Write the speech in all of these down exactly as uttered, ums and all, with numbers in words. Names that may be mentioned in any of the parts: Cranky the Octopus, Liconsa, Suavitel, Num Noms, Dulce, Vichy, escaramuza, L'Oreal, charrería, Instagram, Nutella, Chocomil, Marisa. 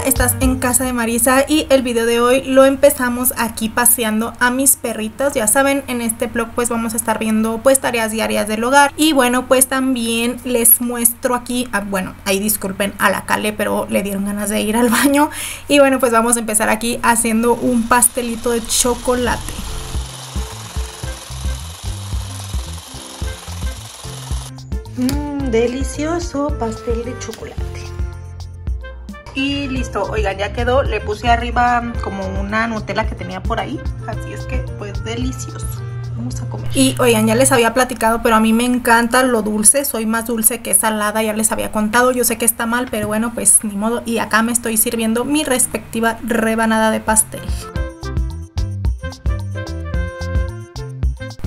Hola, estás en casa de Marisa y el video de hoy lo empezamos aquí paseando a mis perritas. Ya saben, en este vlog pues vamos a estar viendo pues tareas diarias del hogar. Y bueno, pues también les muestro aquí, a, bueno, ahí disculpen a la Cale, pero le dieron ganas de ir al baño. Y bueno, pues vamos a empezar aquí haciendo un pastelito de chocolate. Mmm, delicioso pastel de chocolate. Y listo, oigan, ya quedó. Le puse arriba como una Nutella que tenía por ahí, así es que pues delicioso. Vamos a comer. Y oigan, ya les había platicado, pero a mí me encanta lo dulce, soy más dulce que salada, ya les había contado. Yo sé que está mal, pero bueno, pues ni modo. Y acá me estoy sirviendo mi respectiva rebanada de pastel.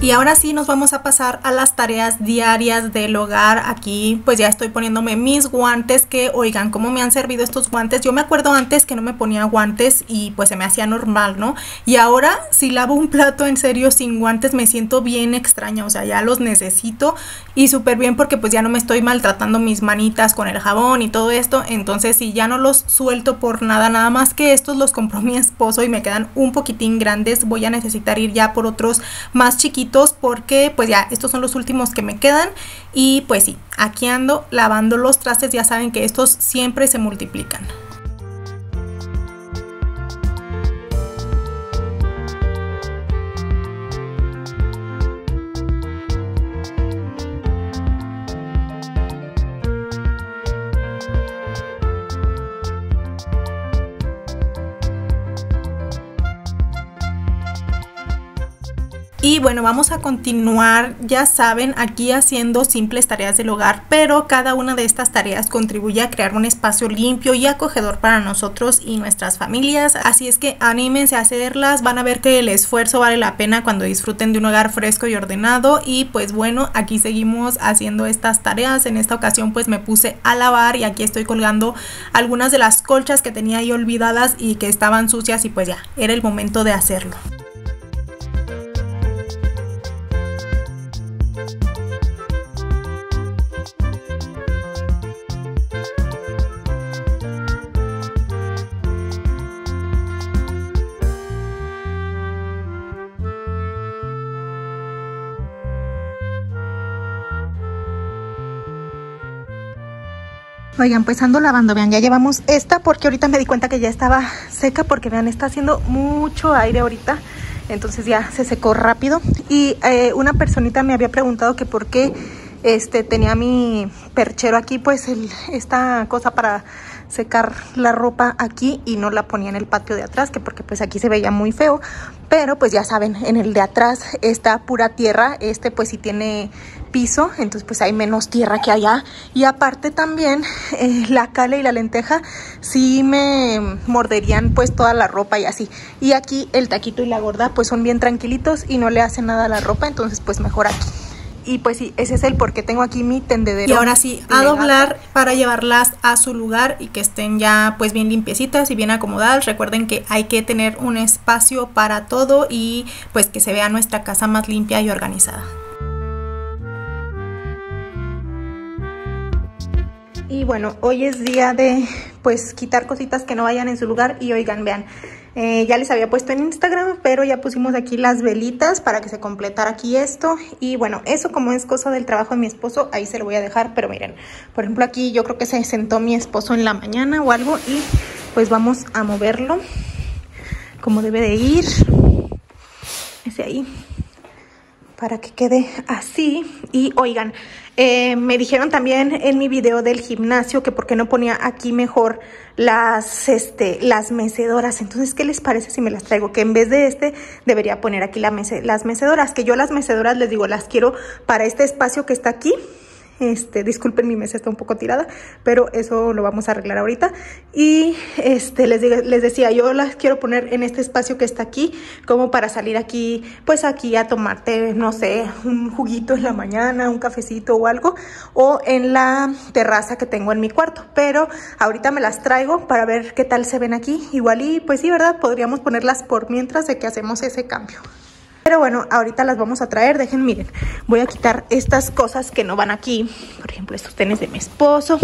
Y ahora sí nos vamos a pasar a las tareas diarias del hogar. Aquí pues ya estoy poniéndome mis guantes, que oigan cómo me han servido estos guantes. Yo me acuerdo antes que no me ponía guantes y pues se me hacía normal, ¿no? Y ahora si lavo un plato en serio sin guantes me siento bien extraña, o sea, ya los necesito. Y súper bien porque pues ya no me estoy maltratando mis manitas con el jabón y todo esto. Entonces si ya no los suelto por nada, nada más que estos los compró mi esposo y me quedan un poquitín grandes. Voy a necesitar ir ya por otros más chiquitos, porque pues ya estos son los últimos que me quedan. Y pues sí, aquí ando lavando los trastes. Ya saben que estos siempre se multiplican. Y bueno, vamos a continuar, ya saben, aquí haciendo simples tareas del hogar, pero cada una de estas tareas contribuye a crear un espacio limpio y acogedor para nosotros y nuestras familias. Así es que anímense a hacerlas, van a ver que el esfuerzo vale la pena cuando disfruten de un hogar fresco y ordenado. Y pues bueno, aquí seguimos haciendo estas tareas. En esta ocasión pues me puse a lavar y aquí estoy colgando algunas de las colchas que tenía ahí olvidadas y que estaban sucias, y pues ya, era el momento de hacerlo. Oigan, pues ando lavando, vean, ya llevamos esta porque ahorita me di cuenta que ya estaba seca porque, vean, está haciendo mucho aire ahorita, entonces ya se secó rápido. Y eh, una personita me había preguntado que por qué este, tenía mi perchero aquí, pues el, esta cosa para secar la ropa aquí, y no la ponía en el patio de atrás, que porque pues aquí se veía muy feo. Pero pues ya saben, en el de atrás está pura tierra, este pues sí tiene piso, entonces pues hay menos tierra que allá. Y aparte también eh, la Cale y la Lenteja sí me morderían pues toda la ropa y así. Y aquí el Taquito y la Gorda pues son bien tranquilitos y no le hacen nada a la ropa, entonces pues mejor aquí. Y pues sí, ese es el porque tengo aquí mi tendedero. Y ahora sí, a doblar para llevarlas a su lugar y que estén ya pues bien limpiecitas y bien acomodadas. Recuerden que hay que tener un espacio para todo y pues que se vea nuestra casa más limpia y organizada. Y bueno, hoy es día de pues quitar cositas que no vayan en su lugar. Y oigan, vean, Eh, ya les había puesto en Instagram, pero ya pusimos aquí las velitas para que se completara aquí esto. Y bueno, eso como es cosa del trabajo de mi esposo, ahí se lo voy a dejar. Pero miren, por ejemplo aquí yo creo que se sentó mi esposo en la mañana o algo, y pues vamos a moverlo como debe de ir, ese ahí, para que quede así. Y oigan, eh, me dijeron también en mi video del gimnasio que por qué no ponía aquí mejor las, este, las mecedoras. Entonces, ¿qué les parece si me las traigo? Que en vez de este debería poner aquí la mece las mecedoras, que yo las mecedoras, les digo, las quiero para este espacio que está aquí. Este, disculpen, mi mesa está un poco tirada, pero eso lo vamos a arreglar ahorita. Y este, les, digo, les decía, yo las quiero poner en este espacio que está aquí, como para salir aquí, pues aquí a tomarte, no sé, un juguito en la mañana, un cafecito o algo, o en la terraza que tengo en mi cuarto. Pero ahorita me las traigo para ver qué tal se ven aquí. Igual y pues sí, ¿verdad? Podríamos ponerlas por mientras de que hacemos ese cambio. Pero bueno, ahorita las vamos a traer. Dejen, miren, voy a quitar estas cosas que no van aquí. Por ejemplo, estos tenis de mi esposo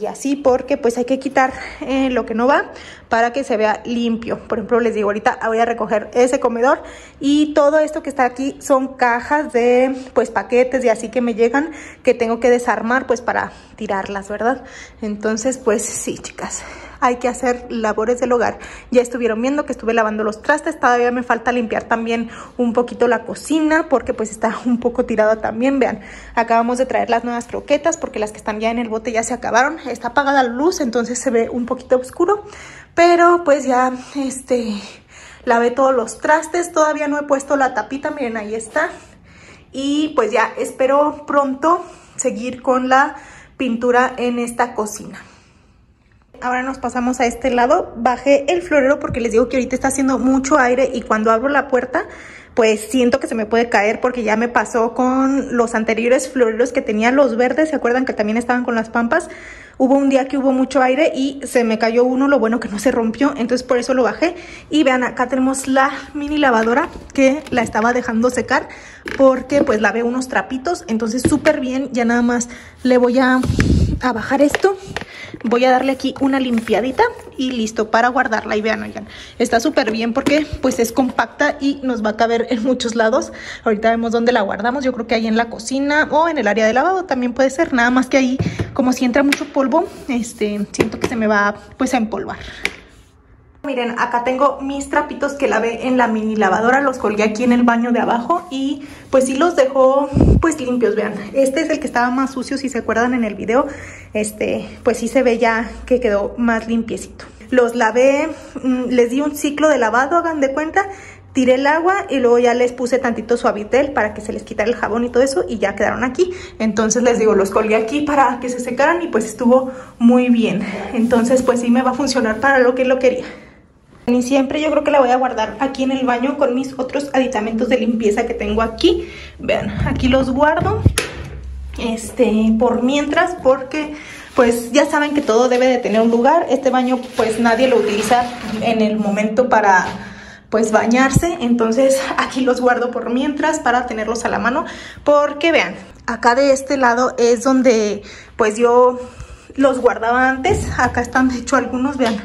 y así, porque pues hay que quitar eh, lo que no va para que se vea limpio. Por ejemplo, les digo, ahorita voy a recoger ese comedor y todo esto que está aquí son cajas de pues paquetes y así que me llegan, que tengo que desarmar pues para tirarlas, ¿verdad? Entonces pues sí, chicas, hay que hacer labores del hogar. Ya estuvieron viendo que estuve lavando los trastes, todavía me falta limpiar también un poquito la cocina porque pues está un poco tirada también. Vean, acabamos de traer las nuevas croquetas porque las que están ya en el bote ya se acabaron. Está apagada la luz, entonces se ve un poquito oscuro, pero pues ya este lavé todos los trastes, todavía no he puesto la tapita, miren, ahí está. Y pues ya espero pronto seguir con la pintura en esta cocina. Ahora nos pasamos a este lado. Bajé el florero porque les digo que ahorita está haciendo mucho aire y cuando abro la puerta pues siento que se me puede caer, porque ya me pasó con los anteriores floreros que tenía, los verdes, ¿se acuerdan que también estaban con las pampas? Hubo un día que hubo mucho aire y se me cayó uno, lo bueno que no se rompió, entonces por eso lo bajé. Y vean, acá tenemos la mini lavadora que la estaba dejando secar porque pues lavé unos trapitos, entonces súper bien. Ya nada más le voy a, a bajar esto. Voy a darle aquí una limpiadita y listo para guardarla. Y vean, oigan, está súper bien porque pues es compacta y nos va a caber en muchos lados. Ahorita vemos dónde la guardamos. Yo creo que ahí en la cocina o en el área de lavado también puede ser. Nada más que ahí, como si entra mucho polvo, este, siento que se me va pues a empolvar. Miren, acá tengo mis trapitos que lavé en la mini lavadora, los colgué aquí en el baño de abajo y pues sí los dejó pues limpios. Vean, este es el que estaba más sucio, si se acuerdan en el video, este pues sí se ve ya que quedó más limpiecito. Los lavé, les di un ciclo de lavado, hagan de cuenta, tiré el agua y luego ya les puse tantito suavitel para que se les quitara el jabón y todo eso y ya quedaron aquí. Entonces les digo, los colgué aquí para que se secaran y pues estuvo muy bien. Entonces pues sí me va a funcionar para lo que lo quería. Ni siempre, yo creo que la voy a guardar aquí en el baño con mis otros aditamentos de limpieza que tengo aquí. Vean, aquí los guardo este por mientras, porque pues ya saben que todo debe de tener un lugar. Este baño pues nadie lo utiliza en el momento para pues bañarse, entonces aquí los guardo por mientras para tenerlos a la mano, porque vean, acá de este lado es donde pues yo los guardaba antes. Acá están de hecho algunos, vean.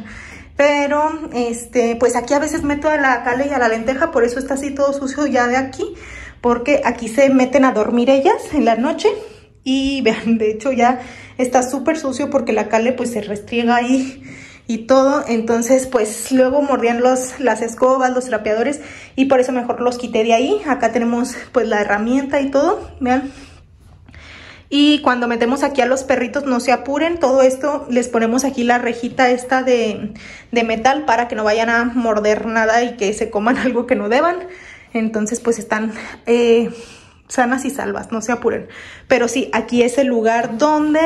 Pero, este, pues aquí a veces meto a la cale y a la lenteja, por eso está así todo sucio ya de aquí, porque aquí se meten a dormir ellas en la noche. Y vean, de hecho ya está súper sucio porque la cale pues se restriega ahí y todo. Entonces pues luego mordían los, las escobas, los trapeadores, y por eso mejor los quité de ahí. Acá tenemos pues la herramienta y todo, vean. Y cuando metemos aquí a los perritos, no se apuren, todo esto les ponemos aquí la rejita esta de, de metal para que no vayan a morder nada y que se coman algo que no deban. Entonces pues están eh, sanas y salvas, no se apuren. Pero sí, aquí es el lugar donde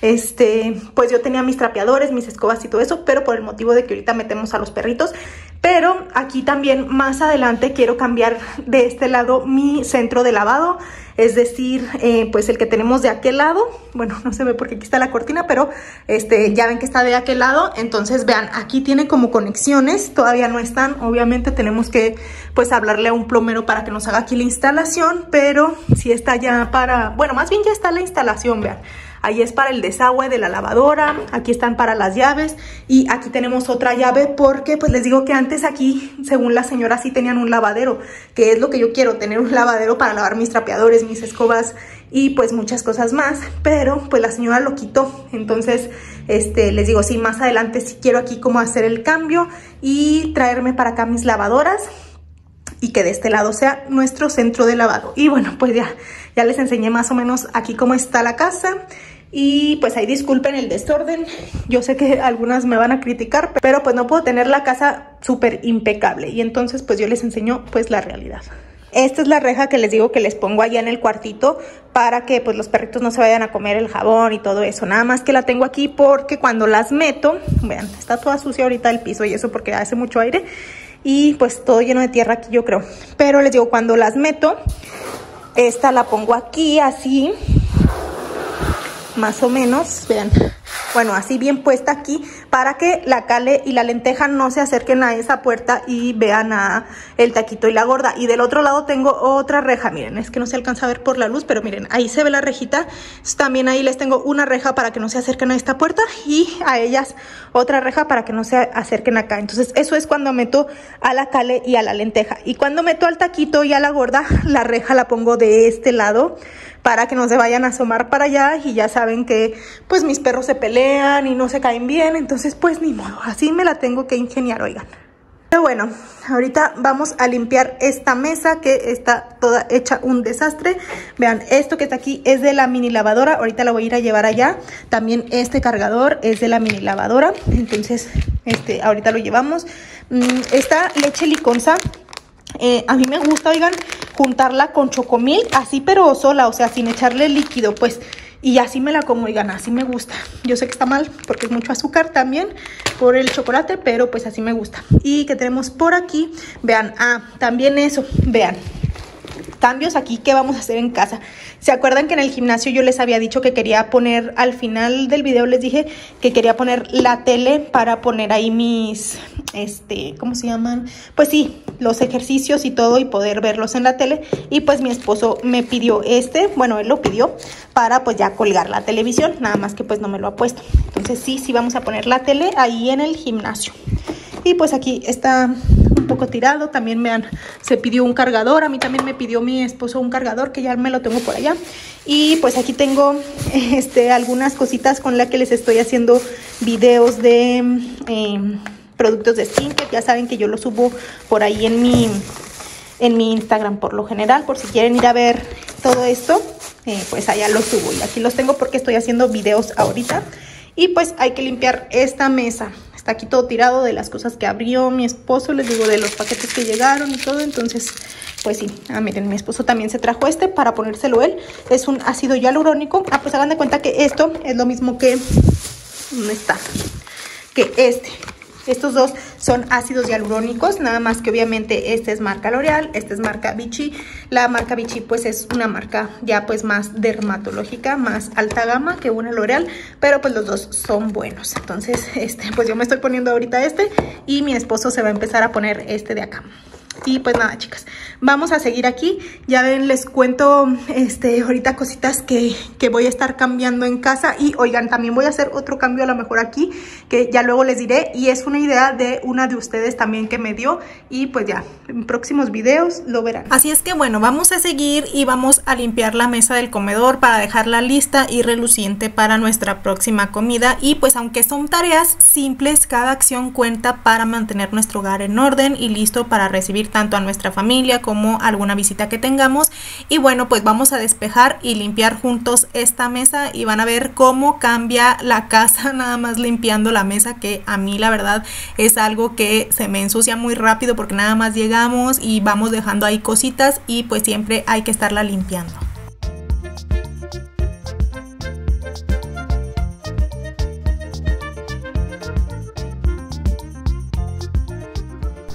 este, pues yo tenía mis trapeadores, mis escobas y todo eso, pero por el motivo de que ahorita metemos a los perritos. Pero aquí también más adelante quiero cambiar de este lado mi centro de lavado, es decir, eh, pues el que tenemos de aquel lado. Bueno, no se ve porque aquí está la cortina, pero este, ya ven que está de aquel lado. Entonces vean, aquí tiene como conexiones, todavía no están, obviamente tenemos que pues hablarle a un plomero para que nos haga aquí la instalación, pero sí está ya para, bueno, más bien ya está la instalación, vean. Ahí es para el desagüe de la lavadora, aquí están para las llaves y aquí tenemos otra llave porque pues les digo que antes aquí, según la señora, sí tenían un lavadero, que es lo que yo quiero, tener un lavadero para lavar mis trapeadores, mis escobas y pues muchas cosas más, pero pues la señora lo quitó. Entonces este, les digo, sí, más adelante sí quiero aquí como hacer el cambio y traerme para acá mis lavadoras y que de este lado sea nuestro centro de lavado. Y bueno, pues ya, ya les enseñé más o menos aquí cómo está la casa. Y pues ahí disculpen el desorden, yo sé que algunas me van a criticar, pero pues no puedo tener la casa súper impecable. Y entonces pues yo les enseño pues la realidad. Esta es la reja que les digo que les pongo allá en el cuartito para que pues los perritos no se vayan a comer el jabón y todo eso. Nada más que la tengo aquí porque cuando las meto, vean, está toda sucia ahorita el piso y eso porque hace mucho aire. Y pues todo lleno de tierra aquí, yo creo. Pero les digo, cuando las meto, esta la pongo aquí así, más o menos, vean. Bueno, así bien puesta aquí para que la cale y la lenteja no se acerquen a esa puerta y vean a el taquito y la gorda. Y del otro lado tengo otra reja, miren, es que no se alcanza a ver por la luz, pero miren, ahí se ve la rejita. También ahí les tengo una reja para que no se acerquen a esta puerta y a ellas otra reja para que no se acerquen acá. Entonces eso es cuando meto a la cale y a la lenteja. Y cuando meto al taquito y a la gorda, la reja la pongo de este lado para que no se vayan a asomar para allá. Y ya saben que pues mis perros se pelean y no se caen bien, entonces pues ni modo, así me la tengo que ingeniar, oigan. Pero bueno, ahorita vamos a limpiar esta mesa que está toda hecha un desastre. Vean, esto que está aquí es de la mini lavadora, ahorita la voy a ir a llevar allá. También este cargador es de la mini lavadora, entonces este ahorita lo llevamos. Esta leche Liconsa, eh, a mí me gusta, oigan, juntarla con Chocomil, así pero sola, o sea, sin echarle líquido, pues. Y así me la como, oigan, así me gusta. Yo sé que está mal porque es mucho azúcar también por el chocolate, pero pues así me gusta. Y que tenemos por aquí, vean, ah, también eso, vean. Cambios aquí que vamos a hacer en casa. ¿Se acuerdan que en el gimnasio yo les había dicho que quería poner, al final del video les dije que quería poner la tele para poner ahí mis, este, ¿cómo se llaman? Pues sí, los ejercicios y todo y poder verlos en la tele. Y pues mi esposo me pidió este, bueno, él lo pidió para pues ya colgar la televisión, nada más que pues no me lo ha puesto. Entonces sí, sí vamos a poner la tele ahí en el gimnasio. Y pues aquí está un poco tirado, también me han, se pidió un cargador, a mí también me pidió mi esposo un cargador que ya me lo tengo por allá. Y pues aquí tengo este, algunas cositas con las que les estoy haciendo videos de eh, productos de skincare. Ya saben que yo los subo por ahí en mi, en mi Instagram por lo general, por si quieren ir a ver todo esto, eh, pues allá los subo. Y aquí los tengo porque estoy haciendo videos ahorita. Y pues hay que limpiar esta mesa. Está aquí todo tirado de las cosas que abrió mi esposo, les digo, de los paquetes que llegaron y todo. Entonces, pues sí. Ah, miren, mi esposo también se trajo este para ponérselo él. Es un ácido hialurónico. Ah, pues hagan de cuenta que esto es lo mismo que... ¿Dónde está? Que este. Estos dos son ácidos hialurónicos, nada más que obviamente este es marca L'Oreal, este es marca Vichy. La marca Vichy pues es una marca ya pues más dermatológica, más alta gama que una L'Oreal, pero pues los dos son buenos. Entonces, este, pues yo me estoy poniendo ahorita este y mi esposo se va a empezar a poner este de acá. Y pues nada, chicas, vamos a seguir aquí. Ya ven, les cuento este, ahorita cositas que, que voy a estar cambiando en casa. Y oigan, también voy a hacer otro cambio a lo mejor aquí, que ya luego les diré. Y es una idea de una de ustedes también que me dio. Y pues ya, en próximos videos lo verán. Así es que bueno, vamos a seguir y vamos a limpiar la mesa del comedor para dejarla lista y reluciente para nuestra próxima comida. Y pues aunque son tareas simples, cada acción cuenta para mantener nuestro hogar en orden y listo para recibir tanto a nuestra familia como alguna visita que tengamos. Y bueno, pues vamos a despejar y limpiar juntos esta mesa y van a ver cómo cambia la casa nada más limpiando la mesa, que a mí la verdad es algo que se me ensucia muy rápido porque nada más llegamos y vamos dejando ahí cositas y pues siempre hay que estarla limpiando.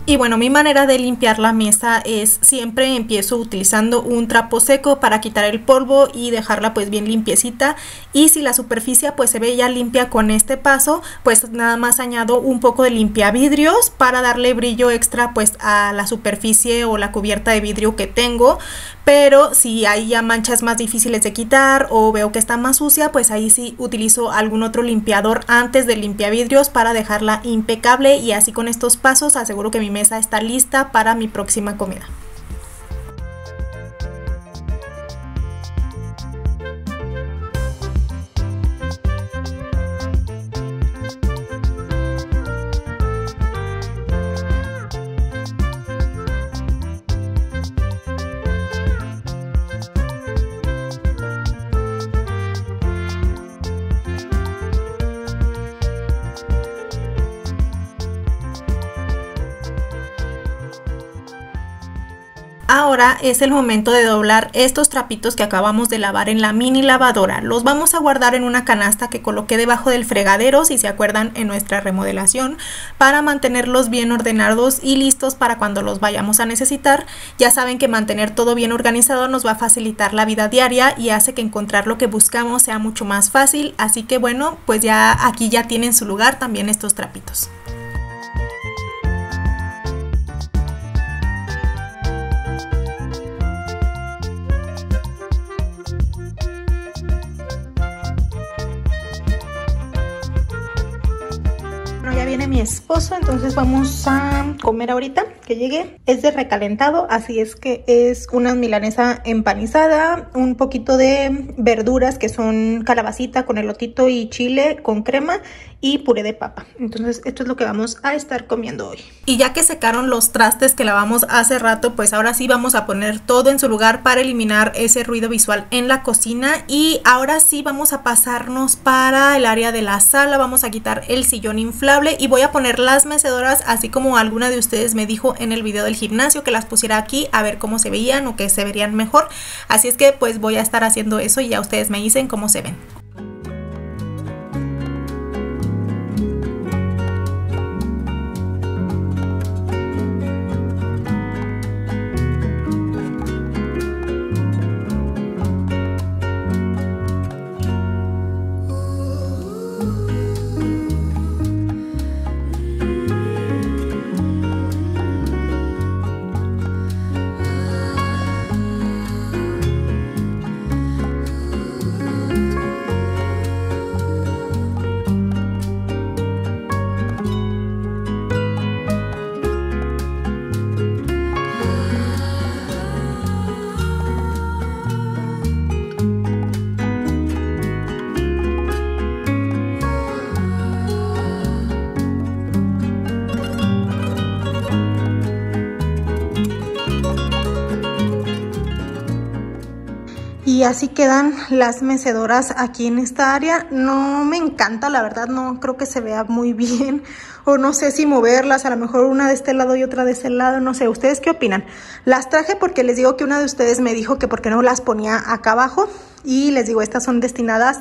Y bueno, mi manera de limpiar la mesa es siempre empiezo utilizando un trapo seco para quitar el polvo y dejarla pues bien limpiecita. Y si la superficie pues se ve ya limpia con este paso, pues nada más añado un poco de limpiavidrios para darle brillo extra pues a la superficie o la cubierta de vidrio que tengo. Pero si hay ya manchas más difíciles de quitar o veo que está más sucia, pues ahí sí utilizo algún otro limpiador antes del limpiavidrios para dejarla impecable. Y así con estos pasos aseguro que mi mesa está lista para mi próxima comida. Ahora es el momento de doblar estos trapitos que acabamos de lavar en la mini lavadora. Los vamos a guardar en una canasta que coloqué debajo del fregadero, si se acuerdan, en nuestra remodelación, para mantenerlos bien ordenados y listos para cuando los vayamos a necesitar. Ya saben que mantener todo bien organizado nos va a facilitar la vida diaria y hace que encontrar lo que buscamos sea mucho más fácil. Así que bueno, pues ya aquí ya tienen su lugar también estos trapitos. Mi esposo, entonces vamos a comer ahorita que llegue. Es de recalentado, así es que es una milanesa empanizada, un poquito de verduras que son calabacita con elotito y chile con crema y puré de papa. Entonces esto es lo que vamos a estar comiendo hoy. Y ya que secaron los trastes que lavamos hace rato, pues ahora sí vamos a poner todo en su lugar para eliminar ese ruido visual en la cocina. Y ahora sí vamos a pasarnos para el área de la sala, vamos a quitar el sillón inflable y voy a poner las mecedoras, así como alguna de ustedes me dijo en el video del gimnasio que las pusiera aquí a ver cómo se veían o que se verían mejor. Así es que pues voy a estar haciendo eso y ya ustedes me dicen cómo se ven. Y así quedan las mecedoras aquí en esta área. No me encanta, la verdad, no creo que se vea muy bien. O no sé si moverlas, a lo mejor una de este lado y otra de este lado, no sé. ¿Ustedes qué opinan? Las traje porque les digo que una de ustedes me dijo que por qué no las ponía acá abajo. Y les digo, estas son destinadas,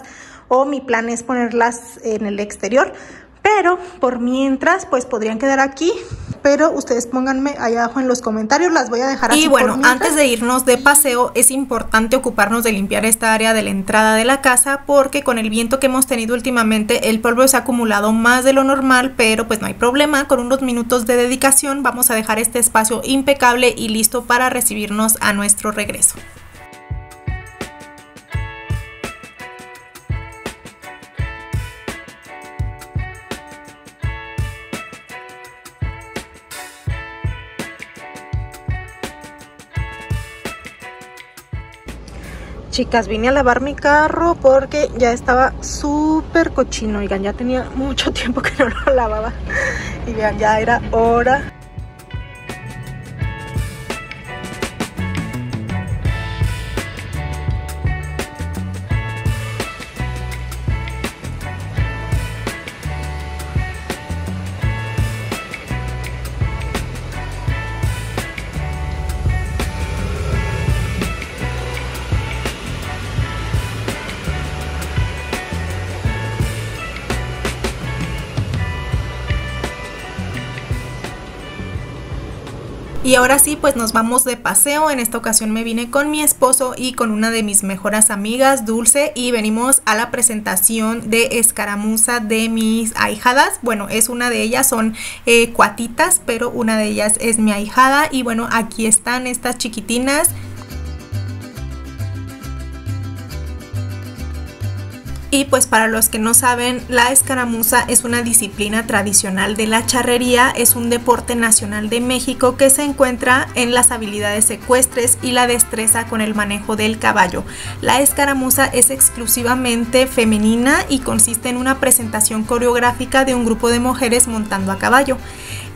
o mi plan es ponerlas en el exterior. Pero por mientras, pues podrían quedar aquí. Pero ustedes pónganme ahí abajo en los comentarios, las voy a dejar así. Y bueno, antes de irnos de paseo es importante ocuparnos de limpiar esta área de la entrada de la casa, porque con el viento que hemos tenido últimamente el polvo se ha acumulado más de lo normal, pero pues no hay problema, con unos minutos de dedicación vamos a dejar este espacio impecable y listo para recibirnos a nuestro regreso. Chicas, vine a lavar mi carro porque ya estaba súper cochino. Oigan, ya tenía mucho tiempo que no lo lavaba. Y vean, ya era hora. Y ahora sí, pues nos vamos de paseo. En esta ocasión me vine con mi esposo y con una de mis mejores amigas, Dulce, y venimos a la presentación de escaramuza de mis ahijadas. Bueno, es una de ellas, son eh, cuatitas, pero una de ellas es mi ahijada. Y bueno, aquí están estas chiquitinas. Y pues para los que no saben, la escaramuza es una disciplina tradicional de la charrería, es un deporte nacional de México que se encuentra en las habilidades ecuestres y la destreza con el manejo del caballo. La escaramuza es exclusivamente femenina y consiste en una presentación coreográfica de un grupo de mujeres montando a caballo.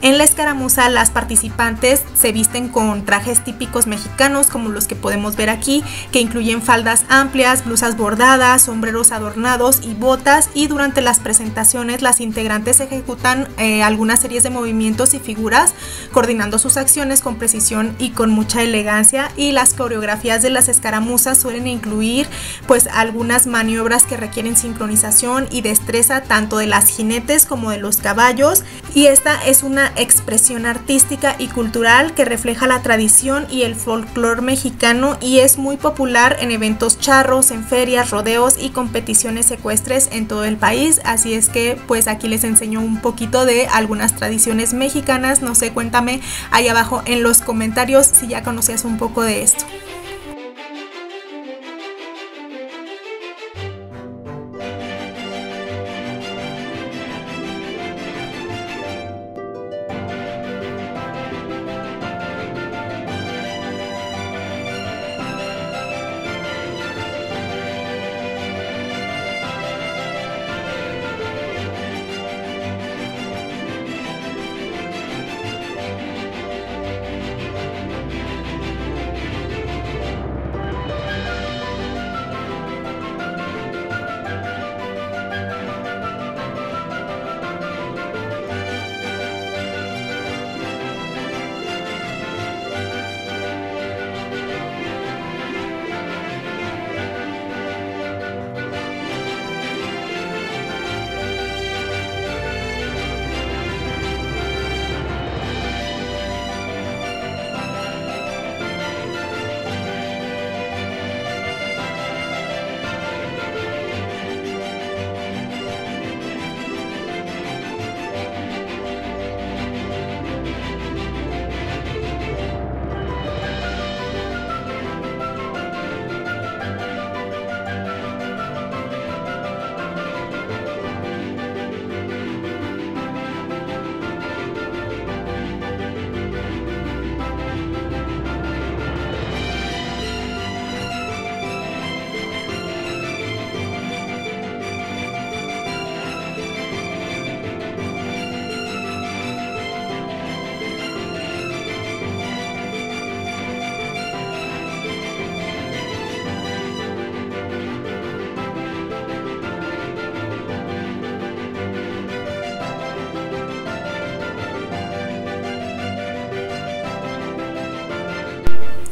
En la escaramuza las participantes se visten con trajes típicos mexicanos como los que podemos ver aquí, que incluyen faldas amplias, blusas bordadas, sombreros adornados, alternados y botas, y durante las presentaciones las integrantes ejecutan eh, algunas series de movimientos y figuras, coordinando sus acciones con precisión y con mucha elegancia. Y las coreografías de las escaramuzas suelen incluir pues algunas maniobras que requieren sincronización y destreza tanto de las jinetes como de los caballos, y esta es una expresión artística y cultural que refleja la tradición y el folclore mexicano, y es muy popular en eventos charros, en ferias, rodeos y competiciones ecuestres en todo el país. Así es que pues aquí les enseño un poquito de algunas tradiciones mexicanas. No sé, cuéntame ahí abajo en los comentarios si ya conocías un poco de esto.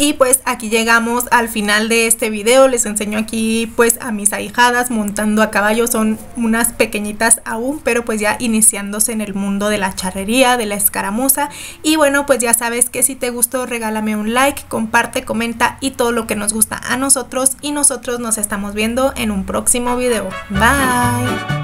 Y pues aquí llegamos al final de este video. Les enseño aquí pues a mis ahijadas montando a caballo. Son unas pequeñitas aún, pero pues ya iniciándose en el mundo de la charrería, de la escaramuza. Y bueno, pues ya sabes que si te gustó, regálame un like, comparte, comenta y todo lo que nos gusta a nosotros. Y nosotros nos estamos viendo en un próximo video. Bye.